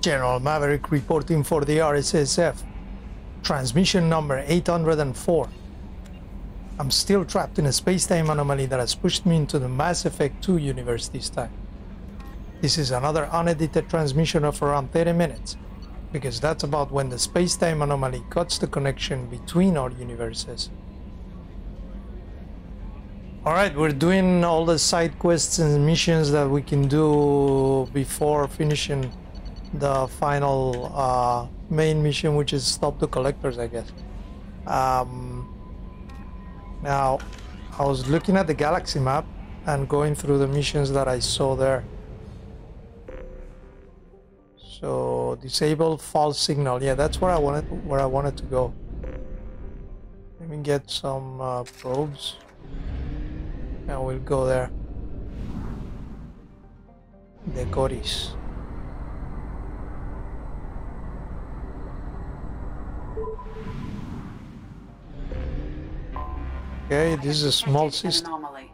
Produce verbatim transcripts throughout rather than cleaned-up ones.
General Maverick reporting for the R S S F. Transmission number eight hundred four. I'm still trapped in a space-time anomaly that has pushed me into the Mass Effect two universe this time. This is another unedited transmission of around thirty minutes, because that's about when the space-time anomaly cuts the connection between our universes. Alright, we're doing all the side quests and missions that we can do before finishing the final uh, main mission, which is stop the collectors, I guess. Um, now, I was looking at the galaxy map and going through the missions that I saw there. So disable false signal. Yeah, that's where I wanted where I wanted to go. Let me get some uh, probes, and we'll go there. The Coris. Okay, this is a small system. Anomaly.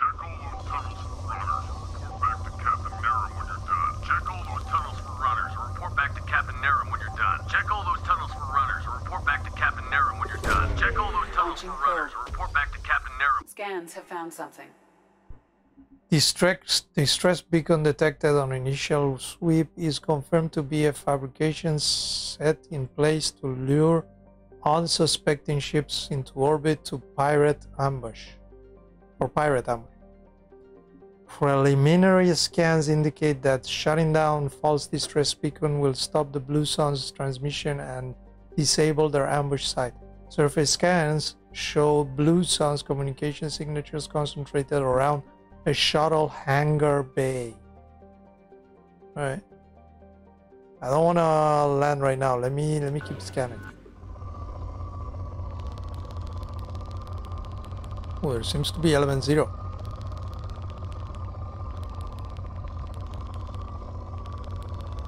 Check all those tunnels for runners. Report back to Captain Narum when you're done. Check all those tunnels for runners. Report back to Captain Narum when you're done. Check all those tunnels for runners. Report back to Captain Narum when you're done. Check all those tunnels for runners. Report back to Captain Narum. Scans have found something. Distress, distress beacon detected on initial sweep is confirmed to be a fabrication set in place to lure unsuspecting ships into orbit to pirate ambush or pirate ambush. Preliminary scans indicate that shutting down false distress beacon will stop the Blue Sun's transmission and disable their ambush site. Surface scans show Blue Sun's communication signatures concentrated around a shuttle hangar bay. All right. I don't want to land right now. Let me let me keep scanning. Oh, there seems to be element zero.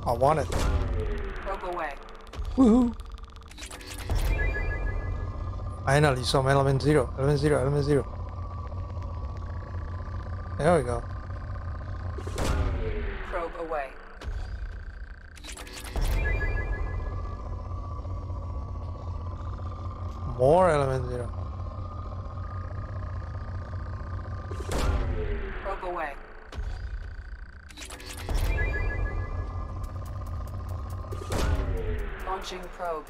I want it. Broke away. Woohoo! Finally, some element zero. Element zero, element zero. There we go. Probe away. More element zero. Away. Launching probe.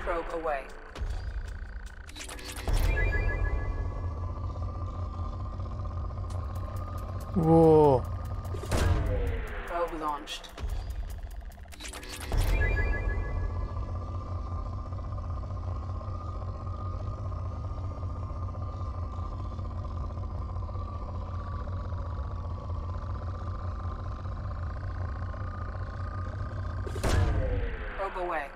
Probe away. Whoa. Probe launched. Away.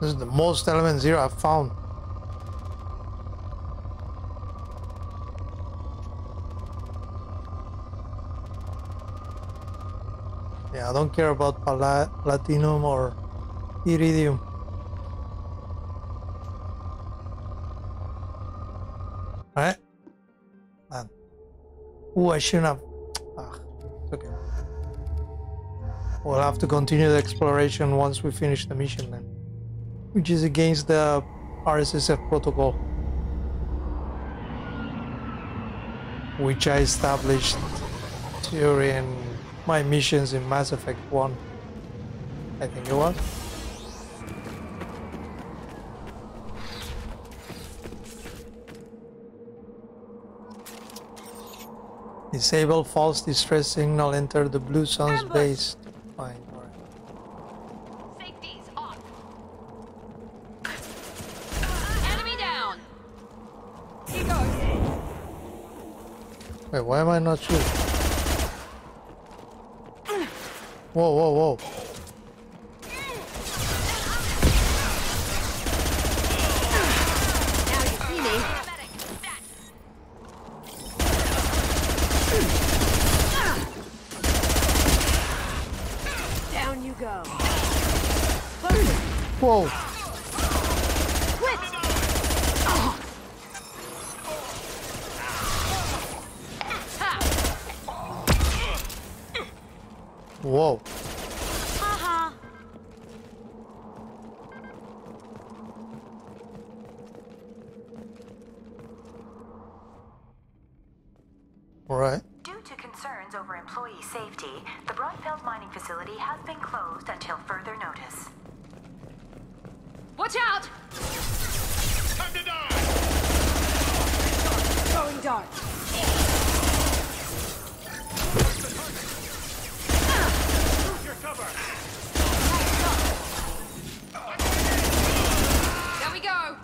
This is the most element zero I've found. Yeah, I don't care about pala platinum or iridium. Alright. Ooh, I shouldn't have. Okay. We'll have to continue the exploration once we finish the mission then, which is against the R S S F protocol, which I established during my missions in Mass Effect one, I think it was. Disable false distress signal. Enter the Blue Sun's Ambush. Base. Fine. All right. Safety's off. Enemy down. He goes. Wait, why am I not shooting? Whoa, whoa, whoa. you go. Focus. Whoa. Quit. Oh. Whoa. Haha. Uh-huh. All right. Due to concerns over employee safety, the Broadbelt mining facility has been closed until further notice. Watch out! Time to die! Going dark. There we go.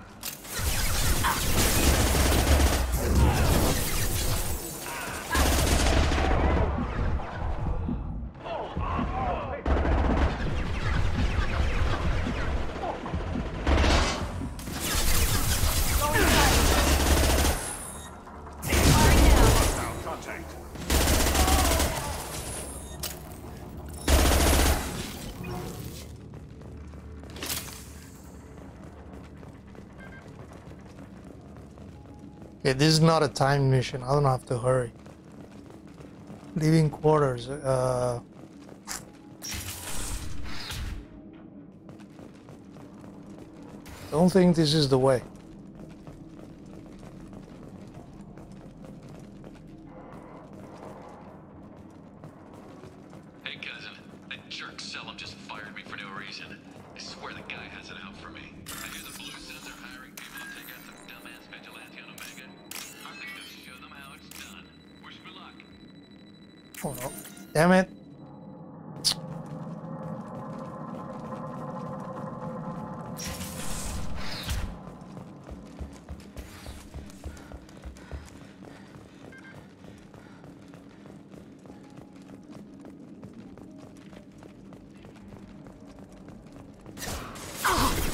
This is not a timed mission. I don't have to hurry. Leaving quarters. Uh, don't think this is the way. Hey, cousin. That jerk Selim just fired me for no reason. I swear the guy has it out for me. I hear the Blue Suns are hiring people to take out some dumbass vigilante on Omega. Oh no. Damn it.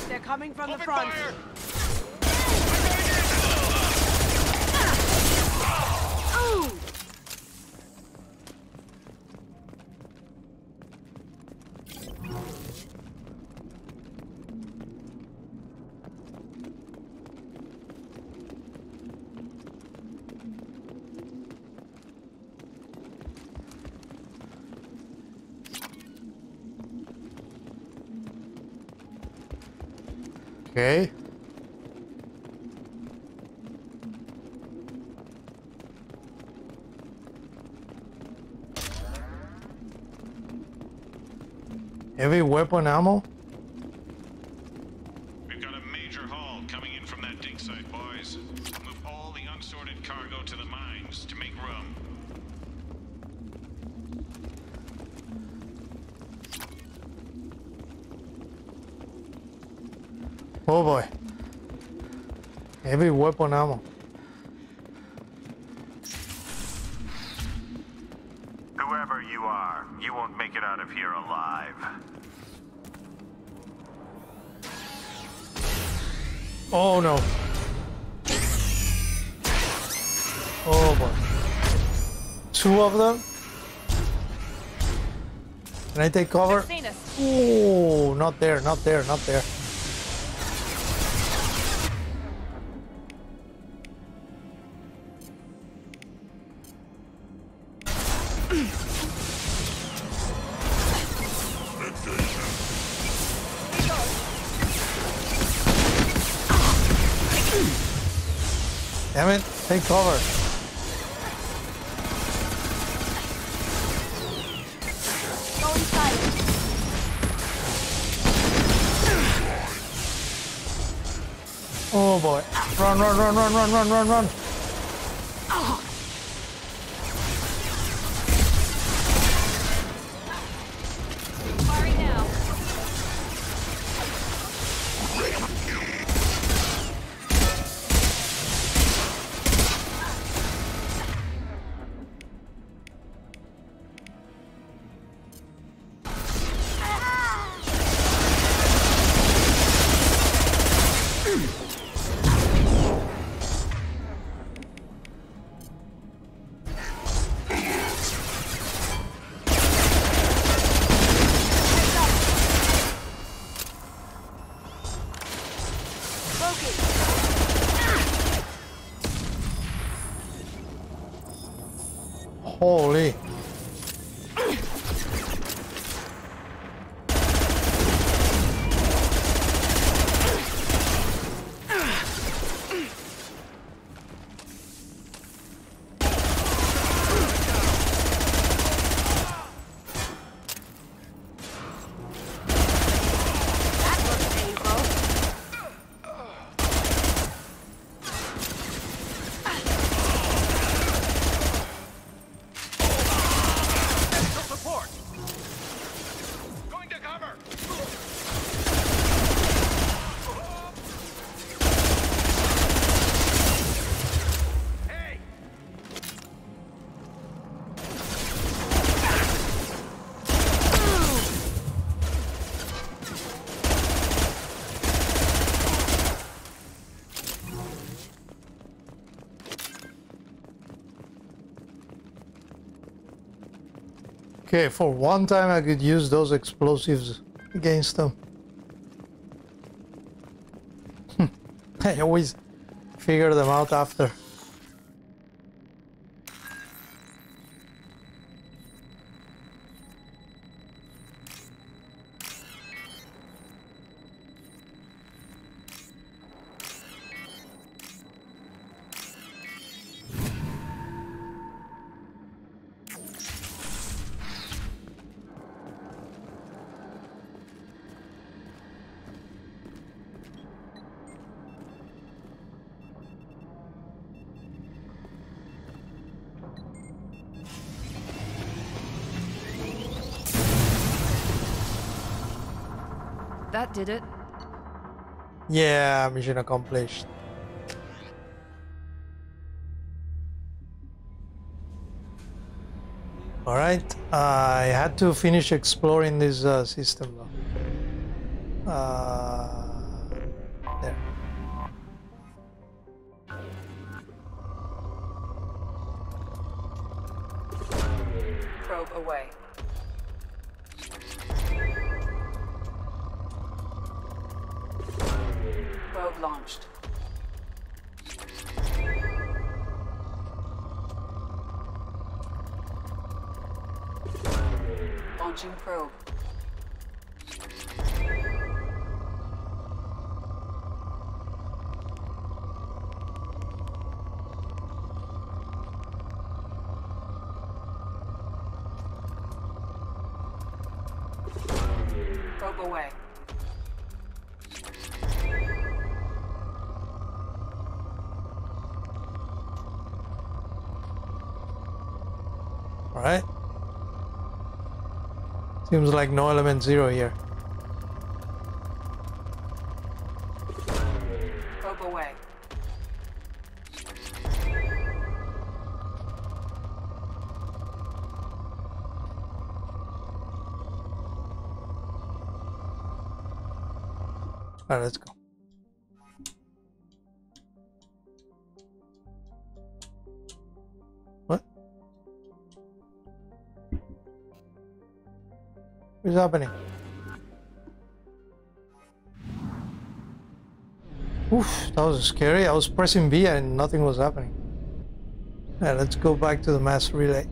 They're coming from Open the front. Fire. Okay. Heavy weapon ammo? We've got a major haul coming in from that dig site, boys. Move all the unsorted cargo to the mines to make room. Oh boy. Heavy weapon ammo. Whoever you are, you won't make it out of here alive. Oh no. Oh boy. Two of them? Can I take cover? Oh, not there, not there, not there. Damn it, take cover. Go inside. Oh boy. Run, run, run, run, run, run, run, run. Okay, for one time I could use those explosives against them. I always figure them out after. That did it. Yeah, mission accomplished. All right, I had to finish exploring this uh, system now. Uh, there. Probe away. Probe launched. Launching probe. Probe away. Right? Seems like no element zero here. Probe away. Alright, let's go. What's happening? Oof, that was scary. I was pressing B and nothing was happening. Yeah, let's go back to the mass relay.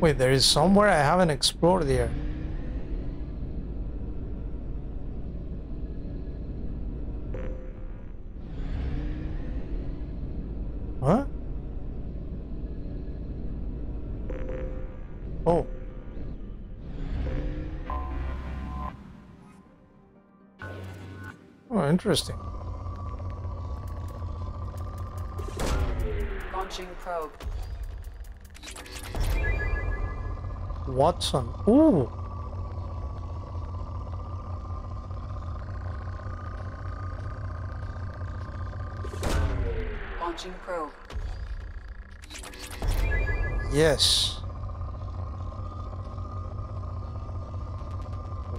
Wait, there is somewhere I haven't explored here. Huh? Oh. Oh, interesting. Launching probe. Watson. Ooh. Launching probe. Yes.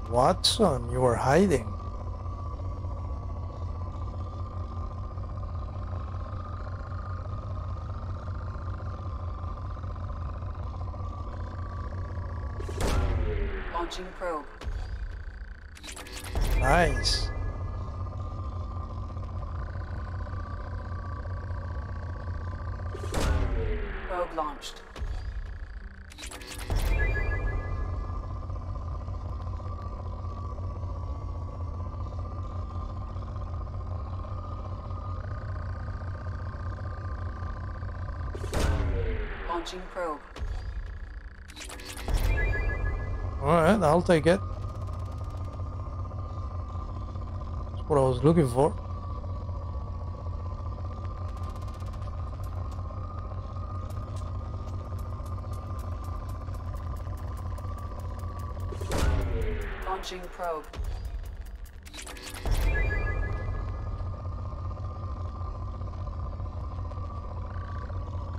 Watson, you were hiding. Probe. Nice. Probe launched. Launching probe. Alright, I'll take it. That's what I was looking for. Launching probe.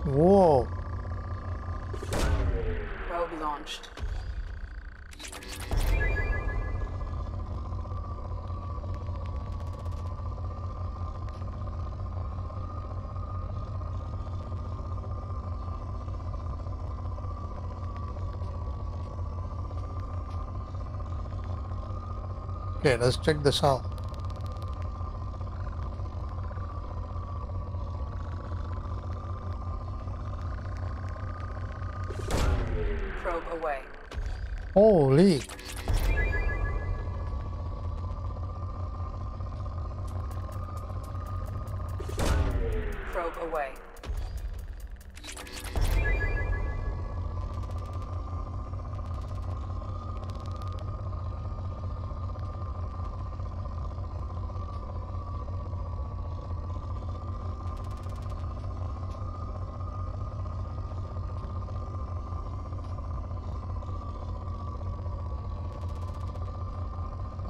Whoa. be launched. Okay, let's check this out. Probe away. Holy. Probe away.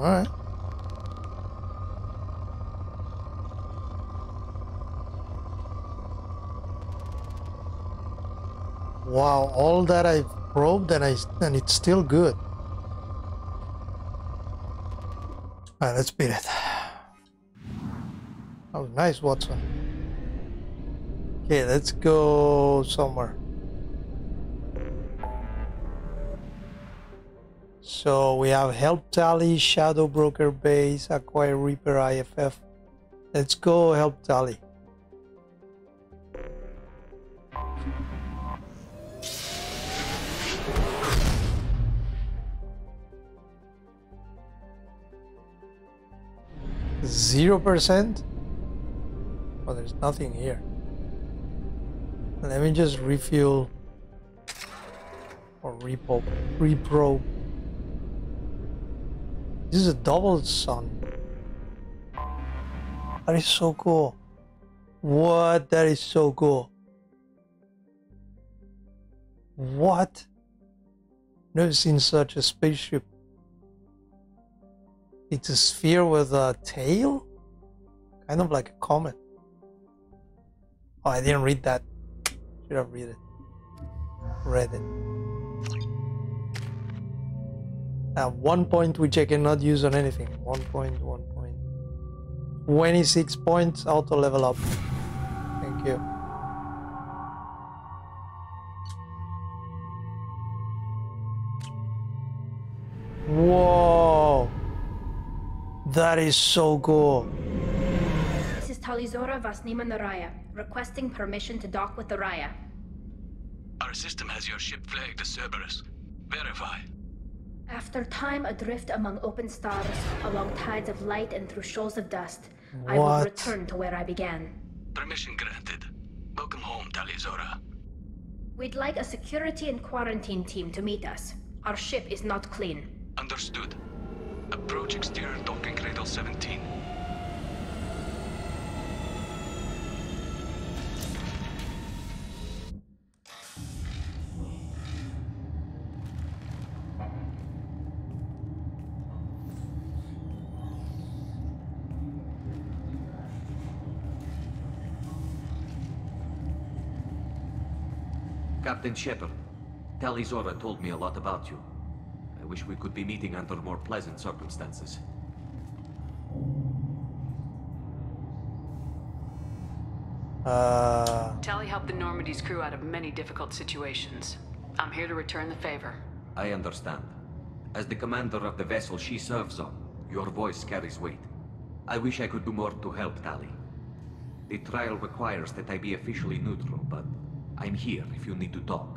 All right. Wow, all that I've probed and I and it's still good. All right, let's beat it. Oh, nice, Watson. Okay, let's go somewhere. So we have help Tali, Shadow Broker Base, Acquire Reaper I F F. Let's go help Tali. Zero percent? Oh, there's nothing here. Let me just refuel or repo, reprobe. This is a double sun. That is so cool. What? That is so cool. What? Never seen such a spaceship. It's a sphere with a tail? Kind of like a comet. Oh, I didn't read that. Should have read it. Read it. At one point which I cannot use on anything. One point, one point. twenty-six points, auto level up. Thank you. Whoa! That is so cool. This is Tali'Zorah vas Neema Nar Rayya, requesting permission to dock with the Raya. Our system has your ship flagged as Cerberus. Verify. After time adrift among open stars, along tides of light and through shoals of dust, what? I will return to where I began. Permission granted. Welcome home, Tali'Zorah. We'd like a security and quarantine team to meet us. Our ship is not clean. Understood. Approach exterior docking cradle seventeen. Captain Shepard, Tali'Zorah told me a lot about you. I wish we could be meeting under more pleasant circumstances. Uh... Tali helped the Normandy's crew out of many difficult situations. I'm here to return the favor. I understand. As the commander of the vessel she serves on, your voice carries weight. I wish I could do more to help Tali. The trial requires that I be officially neutral, but I'm here if you need to talk.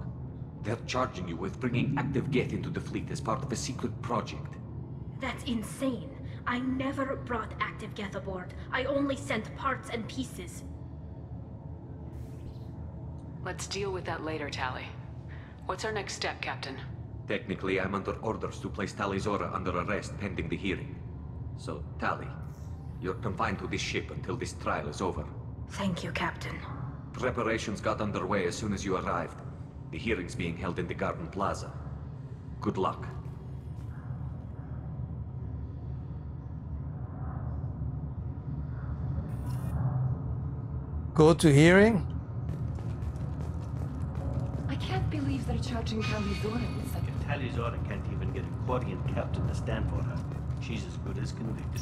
They're charging you with bringing active Geth into the fleet as part of a secret project. That's insane. I never brought active Geth aboard. I only sent parts and pieces. Let's deal with that later, Tali. What's our next step, Captain? Technically, I'm under orders to place Tali'Zorah under arrest pending the hearing. So, Tali, you're confined to this ship until this trial is over. Thank you, Captain. Preparations got underway as soon as you arrived. The hearing's being held in the Garden Plaza. Good luck. Go to hearing? I can't believe they're charging Tali'Zorah with such. If Tali'Zorah can't even get a Quarian captain to stand for her, she's as good as convicted.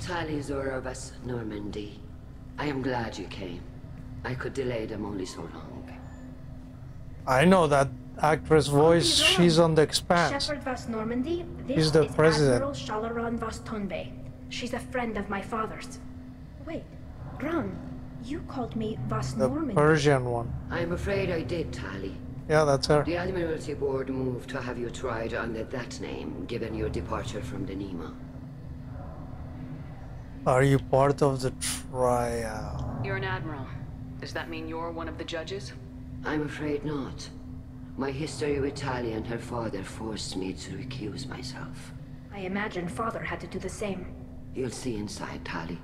Tali'Zorah vas Normandy. I am glad you came. I could delay them only so long. I know that actress voice. Oh, she's on the Expanse. Shepard vas Normandy. This He's the is president. Admiral Shalaron vas Tonbe. She's a friend of my father's. Wait, Gran, you called me vas the Normandy. The Persian one. I'm afraid I did, Tali. Yeah, that's her. The Admiralty Board moved to have you tried under that name, given your departure from the Neema. Are you part of the trial? You're an admiral. Does that mean you're one of the judges? I'm afraid not. My history with Tali and her father forced me to recuse myself. I imagine father had to do the same. You'll see inside, Tali.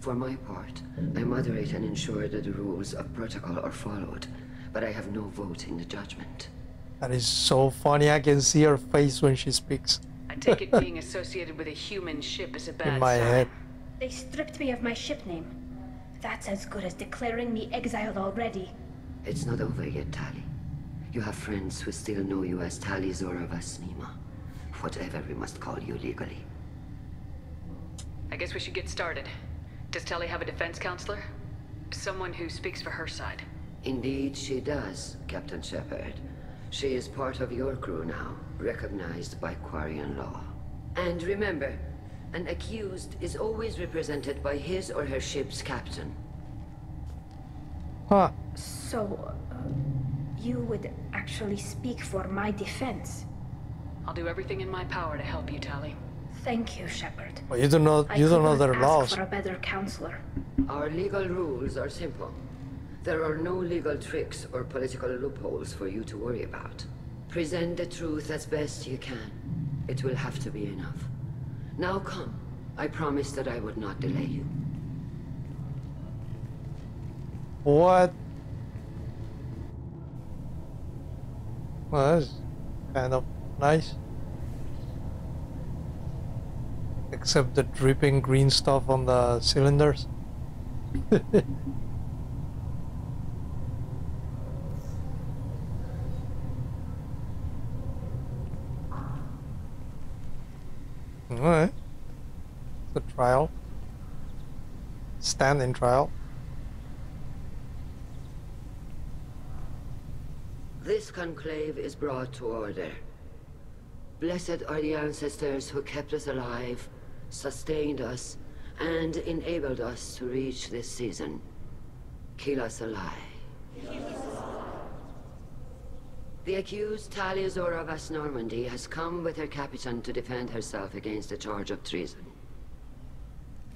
For my part, I moderate and ensure that the rules of protocol are followed, but I have no vote in the judgment. That is so funny. I can see her face when she speaks. I take it being associated with a human ship is a bad sign. In my head. They stripped me of my ship name. That's as good as declaring me exiled already. It's not over yet, Tali. You have friends who still know you as Tali'Zorah vas Neema, whatever we must call you legally. I guess we should get started. Does Tali have a defense counselor? Someone who speaks for her side? Indeed she does, Captain Shepard. She is part of your crew now, recognized by Quarian law. And remember, an accused is always represented by his or her ship's captain. Huh. So, uh, you would actually speak for my defense? I'll do everything in my power to help you, Tali. Thank you, Shepard. Well, you don't know. You don't know their laws. I could not ask for a better counselor. Our legal rules are simple. There are no legal tricks or political loopholes for you to worry about. Present the truth as best you can. It will have to be enough. Now come. I promised that I would not delay you. What? Well, that's kind of nice. Except the dripping green stuff on the cylinders. Alright. The trial. Stand in trial. This conclave is brought to order. Blessed are the ancestors who kept us alive, sustained us, and enabled us to reach this season. Kill us alive. Kill us alive. The accused Tali'Zorah vas Normandy has come with her captain to defend herself against a charge of treason.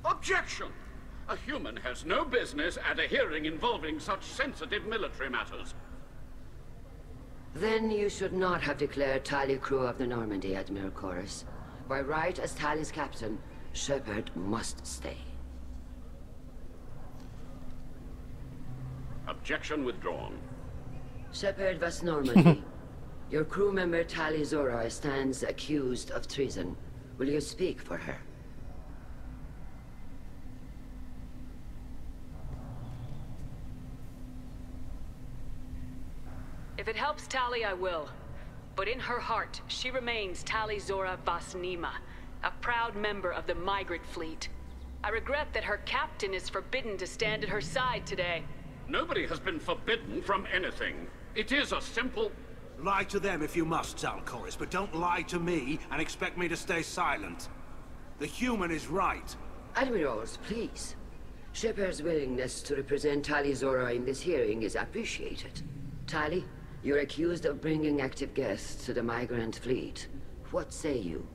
Objection! A human has no business at a hearing involving such sensitive military matters. Then you should not have declared Tali crew of the Normandy, Admiral Coris. By right as Tali's captain, Shepard must stay. Objection withdrawn. Shepard vas Normandy, your crew member Tali'Zorah stands accused of treason. Will you speak for her? If it helps Tali, I will. But in her heart, she remains Tali'Zorah vas Neema, a proud member of the Migrant Fleet. I regret that her captain is forbidden to stand at her side today. Nobody has been forbidden from anything. It is a simple... Lie to them if you must, Zaal'Koris, but don't lie to me and expect me to stay silent. The human is right. Admirals, please. Shepard's willingness to represent Tali'Zorah in this hearing is appreciated. Tali, you're accused of bringing active guests to the Migrant Fleet. What say you?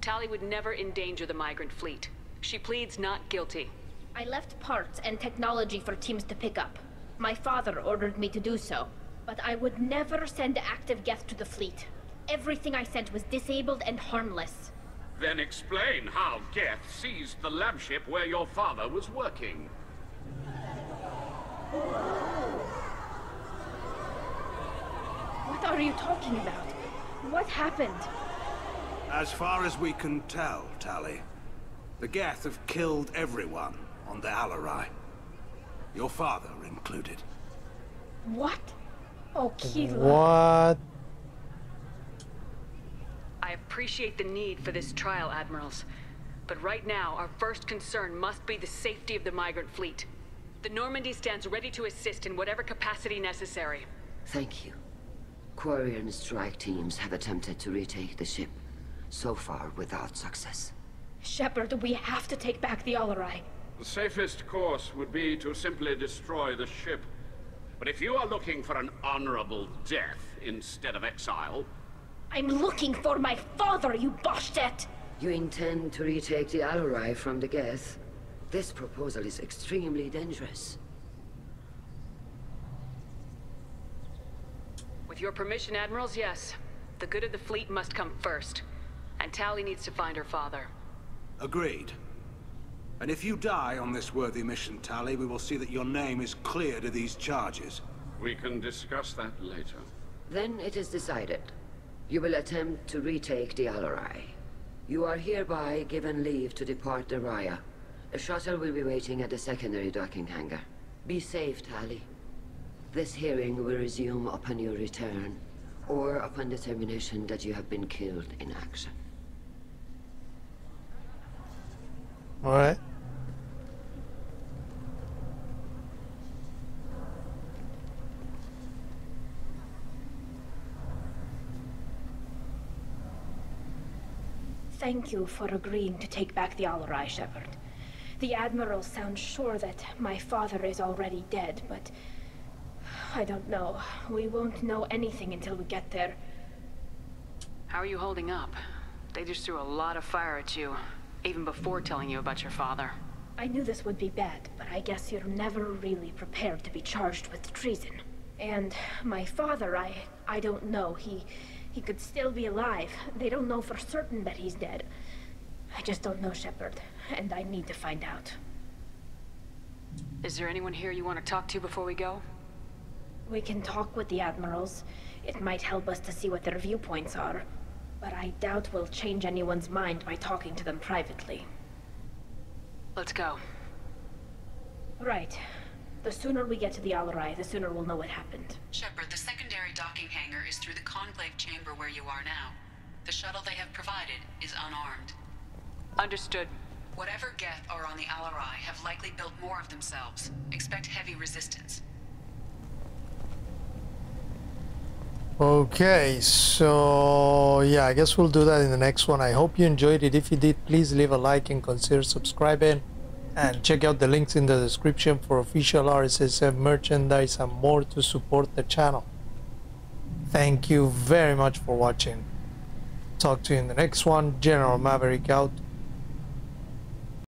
Tali would never endanger the Migrant Fleet. She pleads not guilty. I left parts and technology for teams to pick up. My father ordered me to do so, but I would never send active Geth to the fleet. Everything I sent was disabled and harmless. Then explain how Geth seized the lab ship where your father was working. What are you talking about? What happened? As far as we can tell, Tali, the Geth have killed everyone on the Alarei. Your father included. What? Oh, Keela. What? I appreciate the need for this trial, Admirals. But right now, our first concern must be the safety of the Migrant Fleet. The Normandy stands ready to assist in whatever capacity necessary. Thank you. Quarian strike teams have attempted to retake the ship, so far without success. Shepard, we have to take back the Alarei. The safest course would be to simply destroy the ship. But if you are looking for an honorable death instead of exile... I'm looking for my father, you bosh'tet! You intend to retake the Alarei from the Geth? This proposal is extremely dangerous. With your permission, Admirals, yes. The good of the fleet must come first. And Tali needs to find her father. Agreed. And if you die on this worthy mission, Tali, we will see that your name is cleared of these charges. We can discuss that later. Then it is decided. You will attempt to retake the Alarei. You are hereby given leave to depart the Rayya. A shuttle will be waiting at the secondary docking hangar. Be safe, Tali. This hearing will resume upon your return, or upon determination that you have been killed in action. All right. Thank you for agreeing to take back the Alarei, Shepard. The Admiral sounds sure that my father is already dead, but... I don't know. We won't know anything until we get there. How are you holding up? They just threw a lot of fire at you, even before telling you about your father. I knew this would be bad, but I guess you're never really prepared to be charged with treason. And my father, I... I don't know. He... He could still be alive. They don't know for certain that he's dead. I just don't know, Shepard, and I need to find out. Is there anyone here you want to talk to before we go? We can talk with the Admirals. It might help us to see what their viewpoints are. But I doubt we'll change anyone's mind by talking to them privately. Let's go. Right. The sooner we get to the Alarei, the sooner we'll know what happened. Shepard, the secondary docking hangar is through the conclave chamber where you are now. The shuttle they have provided is unarmed. Understood. Whatever Geth are on the Alarei have likely built more of themselves. Expect heavy resistance. Okay, so yeah, I guess we'll do that in the next one. I hope you enjoyed it. If you did, please leave a like and consider subscribing. And check out the links in the description for official R S S F merchandise and more to support the channel. Thank you very much for watching. Talk to you in the next one. General Maverick out.